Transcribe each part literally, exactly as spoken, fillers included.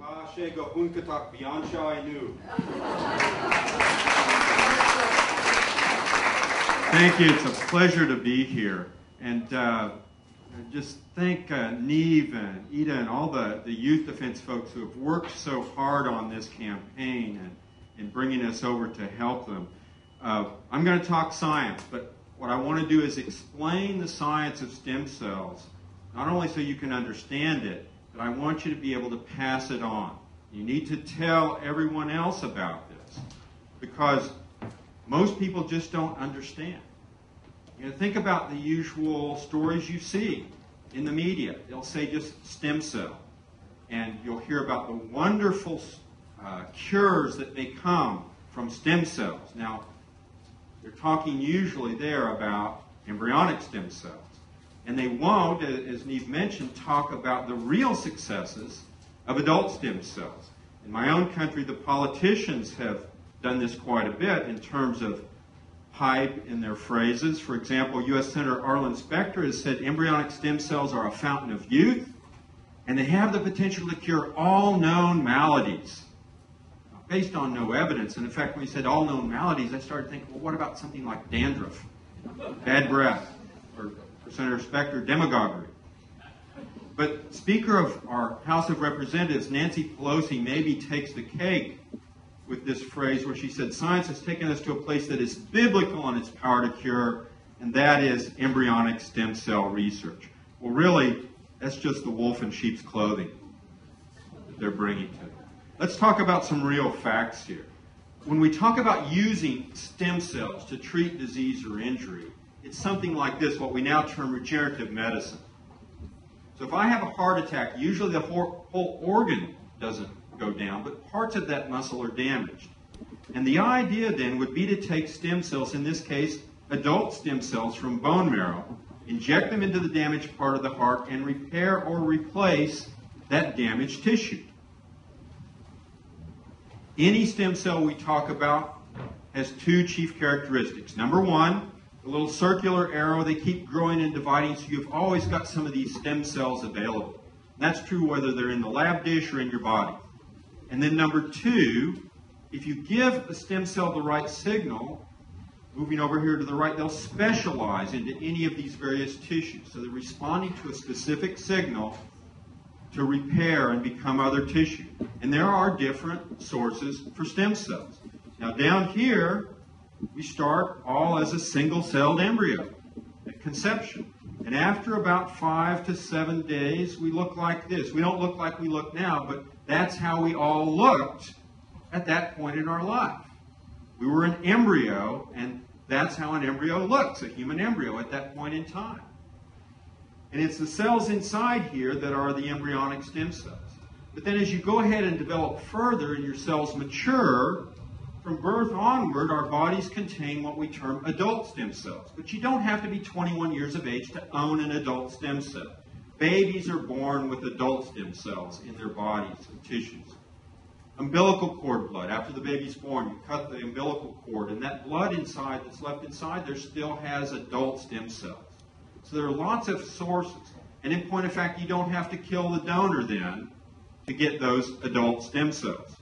Tashe go hunkatak biancha inu. Thank you. It's a pleasure to be here. And uh, just thank uh, Neve and Ida and all the, the Youth Defence folks who have worked so hard on this campaign and, and bringing us over to help them. Uh, I'm going to talk science, but what I want to do is explain the science of stem cells, not only so you can understand it, but I want you to be able to pass it on. You need to tell everyone else about this, because most people just don't understand. You know, think about the usual stories you see in the media. They'll say just stem cell, and you'll hear about the wonderful uh, cures that may come from stem cells. Now, they're talking usually there about embryonic stem cells. And they won't, as Neve mentioned, talk about the real successes of adult stem cells. In my own country, the politicians have done this quite a bit in terms of hype in their phrases. For example, U S Senator Arlen Specter has said embryonic stem cells are a fountain of youth, and they have the potential to cure all known maladies. Based on no evidence. And in fact, when he said all known maladies, I started thinking, well, what about something like dandruff, bad breath, or for Senator Specter, demagoguery? But Speaker of our House of Representatives, Nancy Pelosi, maybe takes the cake with this phrase where she said, science has taken us to a place that is biblical in its power to cure, and that is embryonic stem cell research. Well, really, that's just the wolf in sheep's clothing that they're bringing to it. Let's talk about some real facts here. When we talk about using stem cells to treat disease or injury, it's something like this, what we now term regenerative medicine. So if I have a heart attack, usually the whole organ doesn't go down, but parts of that muscle are damaged. And the idea then would be to take stem cells, in this case, adult stem cells from bone marrow, inject them into the damaged part of the heart, and repair or replace that damaged tissue. Any stem cell we talk about has two chief characteristics. Number one, the little circular arrow, they keep growing and dividing, so you've always got some of these stem cells available. And that's true whether they're in the lab dish or in your body. And then number two, if you give a stem cell the right signal, moving over here to the right, they'll specialize into any of these various tissues. So they're responding to a specific signal to repair and become other tissue. And there are different sources for stem cells. Now down here, we start all as a single-celled embryo at conception. And after about five to seven days, we look like this. We don't look like we look now, but that's how we all looked at that point in our life. We were an embryo, and that's how an embryo looks, a human embryo at that point in time. And it's the cells inside here that are the embryonic stem cells. But then as you go ahead and develop further and your cells mature, from birth onward, our bodies contain what we term adult stem cells. But you don't have to be twenty-one years of age to own an adult stem cell. Babies are born with adult stem cells in their bodies and tissues. Umbilical cord blood. After the baby's born, you cut the umbilical cord, and that blood inside that's left inside there still has adult stem cells. So there are lots of sources. And in point of fact, you don't have to kill the donor then to get those adult stem cells.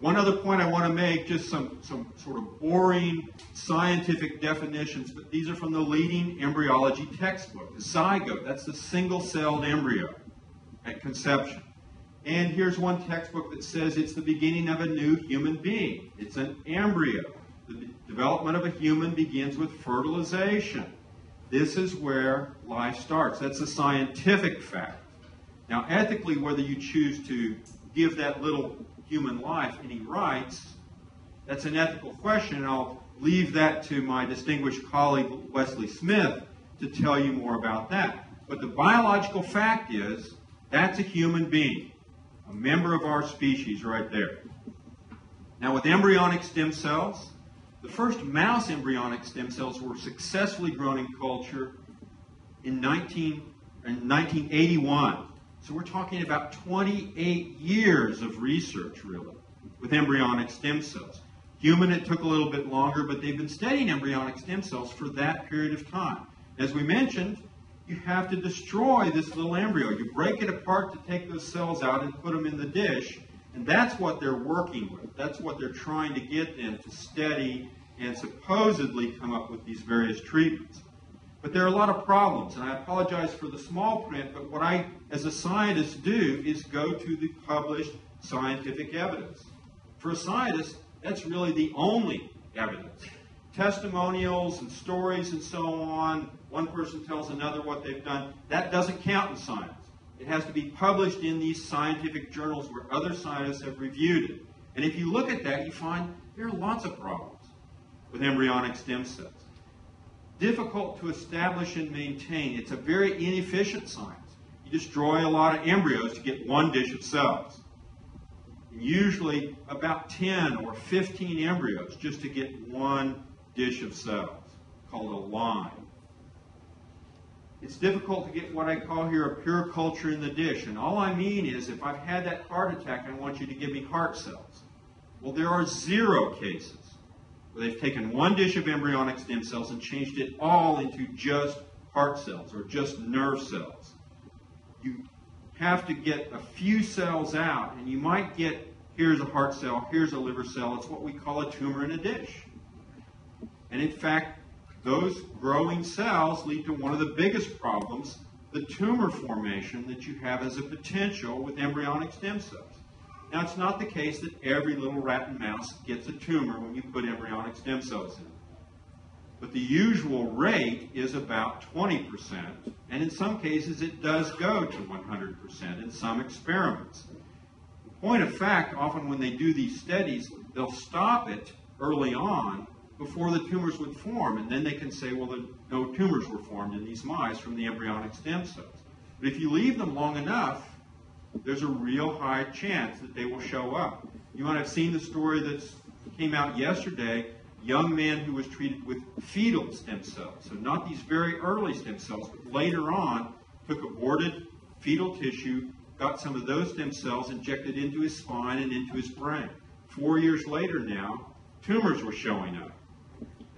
One other point I want to make, just some, some sort of boring scientific definitions, but these are from the leading embryology textbook. The zygote, that's the single-celled embryo at conception. And here's one textbook that says it's the beginning of a new human being. It's an embryo. The development of a human begins with fertilization. This is where life starts. That's a scientific fact. Now, ethically, whether you choose to give that little human life any rights, that's an ethical question, and I'll leave that to my distinguished colleague, Wesley Smith, to tell you more about that. But the biological fact is, that's a human being, a member of our species right there. Now, with embryonic stem cells, the first mouse embryonic stem cells were successfully grown in culture in nineteen eighty-one. So we're talking about twenty-eight years of research, really, with embryonic stem cells. Human, it took a little bit longer, but they've been studying embryonic stem cells for that period of time. As we mentioned, you have to destroy this little embryo. You break it apart to take those cells out and put them in the dish. And that's what they're working with. That's what they're trying to get them to steady and supposedly come up with these various treatments. But there are a lot of problems, and I apologize for the small print, but what I, as a scientist, do is go to the published scientific evidence. For a scientist, that's really the only evidence. Testimonials and stories and so on, one person tells another what they've done, that doesn't count in science. It has to be published in these scientific journals where other scientists have reviewed it. And if you look at that, you find there are lots of problems with embryonic stem cells. Difficult to establish and maintain. It's a very inefficient science. You destroy a lot of embryos to get one dish of cells. And usually about ten or fifteen embryos just to get one dish of cells, called a line. It's difficult to get what I call here a pure culture in the dish. And all I mean is, if I've had that heart attack, I want you to give me heart cells. Well, there are zero cases where they've taken one dish of embryonic stem cells and changed it all into just heart cells or just nerve cells. You have to get a few cells out, and you might get, here's a heart cell, here's a liver cell. It's what we call a tumor in a dish. And in fact, those growing cells lead to one of the biggest problems, the tumor formation that you have as a potential with embryonic stem cells. Now, it's not the case that every little rat and mouse gets a tumor when you put embryonic stem cells in. But the usual rate is about twenty percent, and in some cases it does go to one hundred percent in some experiments. The point of fact, often when they do these studies, they'll stop it early on before the tumors would form, and then they can say, well, no tumors were formed in these mice from the embryonic stem cells. But if you leave them long enough, there's a real high chance that they will show up. You might have seen the story that came out yesterday, young man who was treated with fetal stem cells. So not these very early stem cells, but later on took aborted fetal tissue, got some of those stem cells injected into his spine and into his brain. Four years later now, tumors were showing up.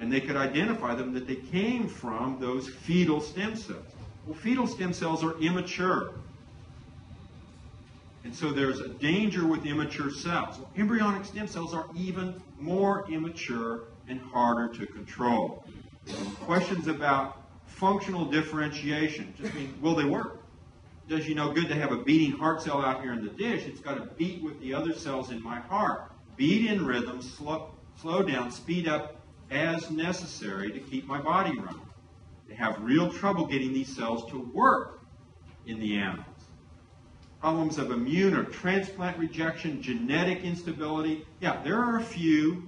And they could identify them that they came from those fetal stem cells. Well, fetal stem cells are immature. And so there's a danger with immature cells. Well, embryonic stem cells are even more immature and harder to control. Questions about functional differentiation just mean, will they work? It does you no good to have a beating heart cell out here in the dish. It's got to beat with the other cells in my heart. Beat in rhythm, slow, slow down, speed up as necessary to keep my body running. They have real trouble getting these cells to work in the animals. Problems of immune or transplant rejection, genetic instability. Yeah, there are a few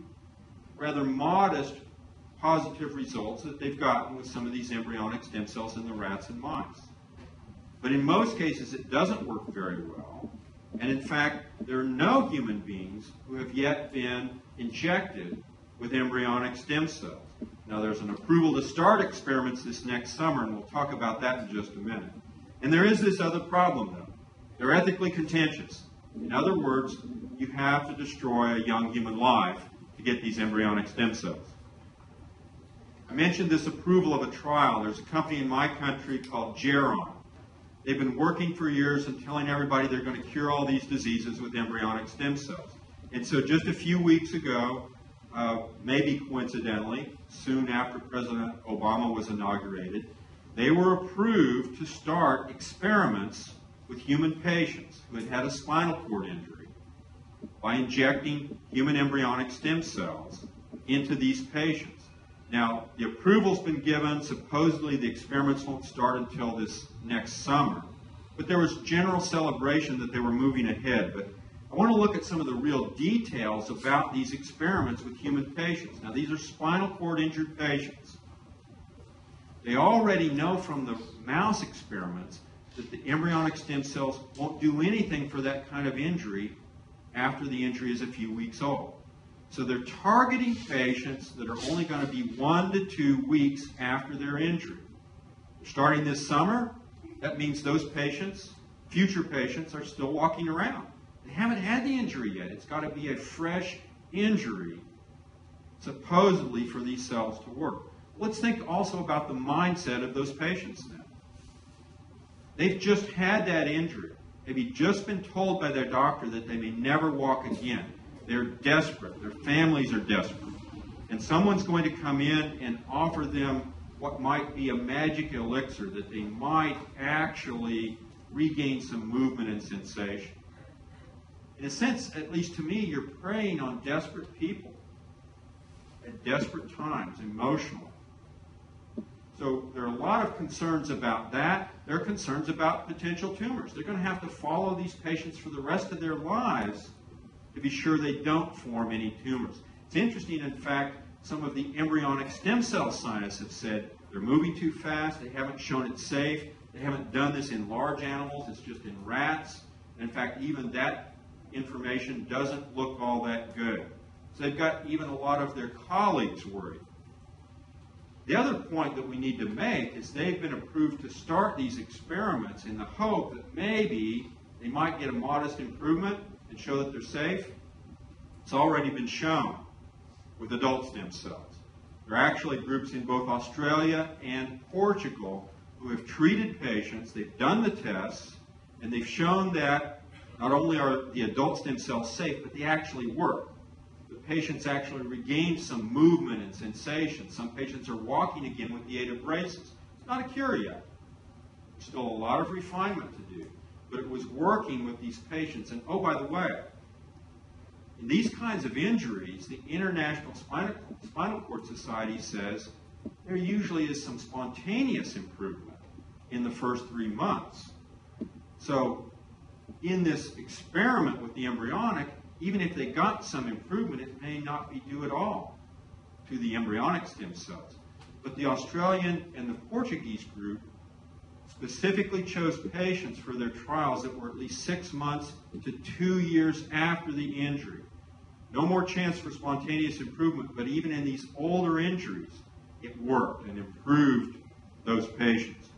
rather modest positive results that they've gotten with some of these embryonic stem cells in the rats and mice. But in most cases, it doesn't work very well. And in fact, there are no human beings who have yet been injected with embryonic stem cells. Now, there's an approval to start experiments this next summer, and we'll talk about that in just a minute. And there is this other problem, though. They're ethically contentious. In other words, you have to destroy a young human life to get these embryonic stem cells. I mentioned this approval of a trial. There's a company in my country called Geron. They've been working for years and telling everybody they're going to cure all these diseases with embryonic stem cells. And so just a few weeks ago, Uh, maybe coincidentally, soon after President Obama was inaugurated, they were approved to start experiments with human patients who had had a spinal cord injury by injecting human embryonic stem cells into these patients. Now, the approval's been given. Supposedly, the experiments won't start until this next summer. But there was general celebration that they were moving ahead. But I want to look at some of the real details about these experiments with human patients. Now, these are spinal cord injured patients. They already know from the mouse experiments that the embryonic stem cells won't do anything for that kind of injury after the injury is a few weeks old. So they're targeting patients that are only going to be one to two weeks after their injury. Starting this summer, that means those patients, future patients, are still walking around. They haven't had the injury yet. It's got to be a fresh injury, supposedly, for these cells to work. Let's think also about the mindset of those patients now. They've just had that injury. Maybe just been told by their doctor that they may never walk again. They're desperate. Their families are desperate. And someone's going to come in and offer them what might be a magic elixir that they might actually regain some movement and sensation. In a sense, at least to me, you're preying on desperate people at desperate times, emotionally. So there are a lot of concerns about that. There are concerns about potential tumors. They're going to have to follow these patients for the rest of their lives to be sure they don't form any tumors. It's interesting, in fact, some of the embryonic stem cell scientists have said they're moving too fast, they haven't shown it's safe, they haven't done this in large animals, it's just in rats. And in fact, even that information doesn't look all that good. So they've got even a lot of their colleagues worried. The other point that we need to make is they've been approved to start these experiments in the hope that maybe they might get a modest improvement and show that they're safe. It's already been shown with adult stem cells. There are actually groups in both Australia and Portugal who have treated patients, they've done the tests, and they've shown that not only are the adult stem cells safe, but they actually work. The patients actually regain some movement and sensation. Some patients are walking again with the aid of braces. It's not a cure yet. There's still a lot of refinement to do, but it was working with these patients. And oh, by the way, in these kinds of injuries, the International Spinal Cord Society says there usually is some spontaneous improvement in the first three months. So in this experiment with the embryonic, even if they got some improvement, it may not be due at all to the embryonic stem cells. But the Australian and the Portuguese group specifically chose patients for their trials that were at least six months to two years after the injury. No more chance for spontaneous improvement, but even in these older injuries, it worked and improved those patients.